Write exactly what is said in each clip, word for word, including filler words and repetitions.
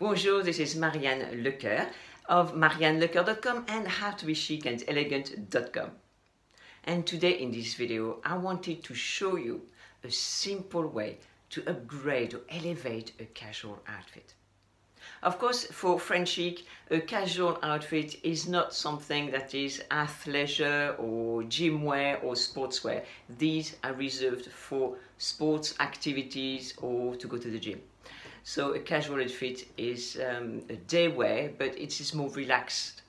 Bonjour, this is Marianne Lecoeur of Marianne Lecoeur dot com and How To Be Chic And Elegant dot com. And today in this video, I wanted to show you a simple way to upgrade or elevate a casual outfit. Of course, for French chic, a casual outfit is not something that is athleisure or gym wear or sportswear. These are reserved for sports activities or to go to the gym. So a casual outfit is um, a day wear, but it is more relaxed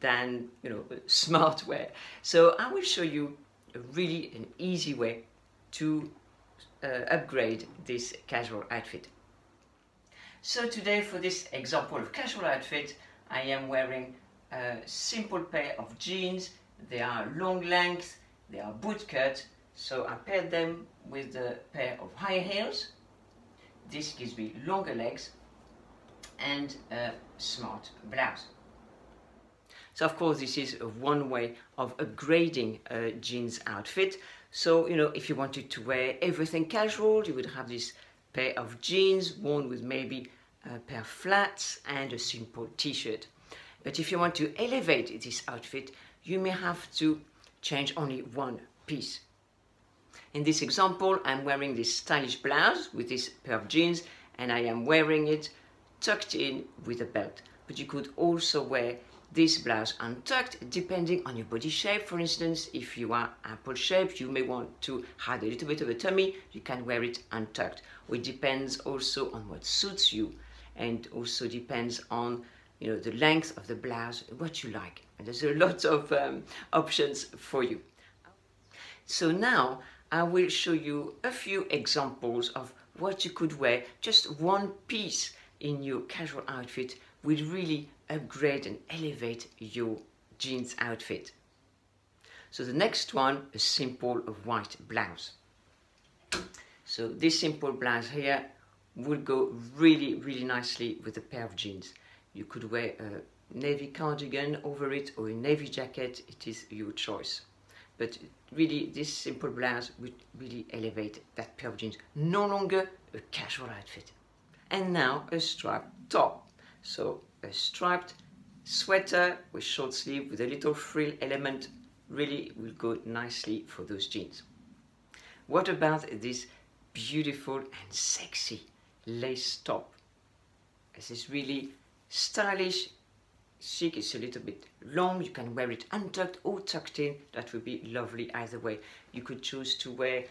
than, you know, smart wear. So I will show you a really an easy way to uh, upgrade this casual outfit. So today, for this example of casual outfit, I am wearing a simple pair of jeans. They are long length, they are boot cut, so I paired them with a pair of high heels. This gives me longer legs and a smart blouse. So of course, this is one way of upgrading a jeans outfit. So, you know, if you wanted to wear everything casual, you would have this pair of jeans worn with maybe a pair of flats and a simple t-shirt. But if you want to elevate this outfit, you may have to change only one piece. In this example, I'm wearing this stylish blouse with this pair of jeans, and I am wearing it tucked in with a belt. But you could also wear this blouse untucked, depending on your body shape. For instance, if you are apple shaped, you may want to hide a little bit of a tummy, you can wear it untucked. It depends also on what suits you, and also depends on, you know, the length of the blouse, what you like. And there's a lot of um, options for you. So now I will show you a few examples of what you could wear. Just one piece in your casual outfit will really upgrade and elevate your jeans outfit. So the next one, a simple white blouse. So this simple blouse here would go really, really nicely with a pair of jeans. You could wear a navy cardigan over it or a navy jacket, it is your choice. But really, this simple blouse would really elevate that pair of jeans. No longer a casual outfit. And now a striped top. So a striped sweater with short sleeve with a little frill element really will go nicely for those jeans. What about this beautiful and sexy lace top? This is really stylish, chic, it's a little bit long, you can wear it untucked or tucked in, that would be lovely either way. You could choose to wear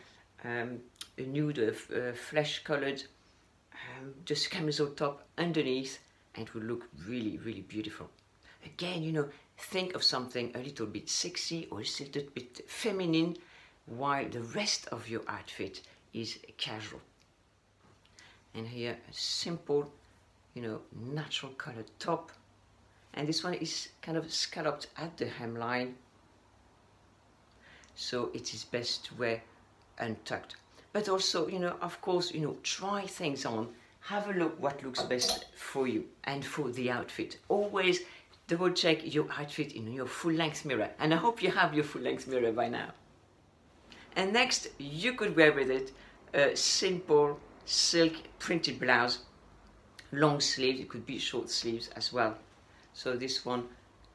um, a nude, uh, flesh coloured, um, just camisole top underneath, and it would look really, really beautiful. Again, you know, think of something a little bit sexy or a little bit feminine, while the rest of your outfit is casual. And here, a simple, you know, natural colored top. And this one is kind of scalloped at the hemline, so it is best to wear untucked. But also, you know, of course, you know, try things on. Have a look what looks best for you and for the outfit. Always double check your outfit in your full-length mirror. And I hope you have your full-length mirror by now. And next, you could wear with it a simple silk printed blouse, long sleeves, it could be short sleeves as well. So this one,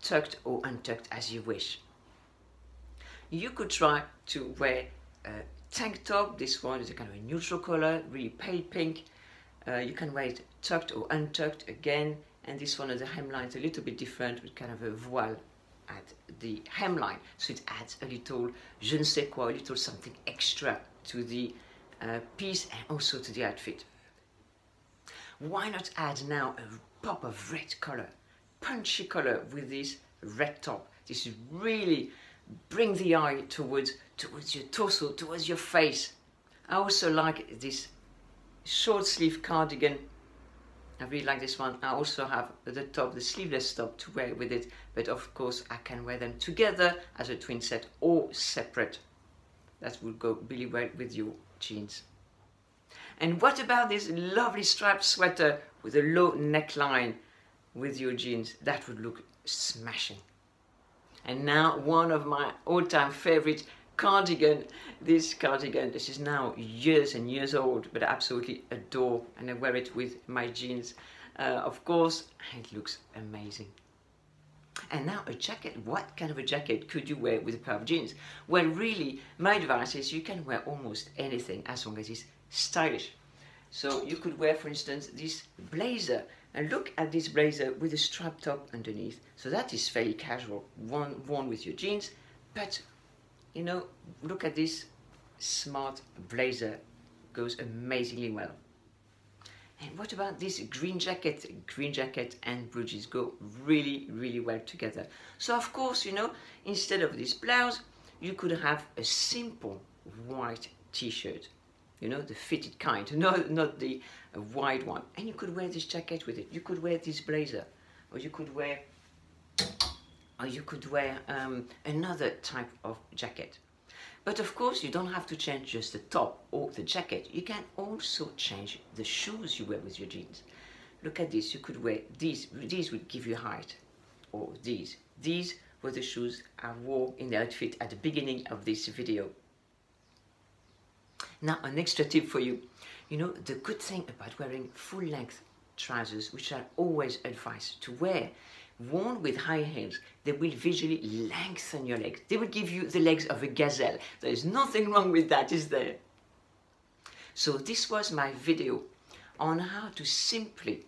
tucked or untucked as you wish. You could try to wear a tank top. This one is a kind of a neutral color, really pale pink. Uh, you can wear it tucked or untucked again, and this one at the hemline is a little bit different with kind of a voile at the hemline, so it adds a little je ne sais quoi, a little something extra to the uh, piece and also to the outfit. Why not add now a pop of red color, punchy color with this red top? This really brings the eye towards, towards your torso, towards your face. I also like this short sleeve cardigan. I really like this one. I also have the top, the sleeveless top, to wear with it, but of course I can wear them together as a twin set or separate. That would go really well with your jeans. And what about this lovely striped sweater with a low neckline with your jeans? That would look smashing. And now one of my all-time favorite cardigan, this cardigan, this is now years and years old, but I absolutely adore, and I wear it with my jeans. uh, of course, it looks amazing. And now a jacket, what kind of a jacket could you wear with a pair of jeans? Well, really, my advice is you can wear almost anything as long as it's stylish. So you could wear, for instance, this blazer, and look at this blazer with a strap top underneath. So that is fairly casual, worn, worn with your jeans, but, you know, look at this smart blazer, goes amazingly well. And what about this green jacket? Green jacket and bridges go really, really well together. So of course, you know, instead of this blouse, you could have a simple white t-shirt. You know, the fitted kind, no, not the uh, wide one. And you could wear this jacket with it. You could wear this blazer, or you could wear, or you could wear um, another type of jacket. But of course, you don't have to change just the top or the jacket. You can also change the shoes you wear with your jeans. Look at this. You could wear these. These would give you height, or these. These were the shoes I wore in the outfit at the beginning of this video. Now, an extra tip for you. You know, the good thing about wearing full-length trousers, which I always advise to wear, worn with high heels, they will visually lengthen your legs. They will give you the legs of a gazelle. There is nothing wrong with that, is there? So this was my video on how to simply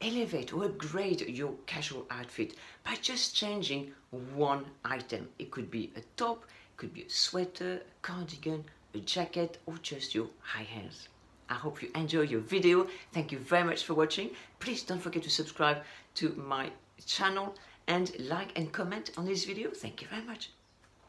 elevate or upgrade your casual outfit by just changing one item. It could be a top, it could be a sweater, a cardigan, a jacket, or just your high heels. I hope you enjoy your video. Thank you very much for watching. Please don't forget to subscribe to my channel and like and comment on this video. Thank you very much.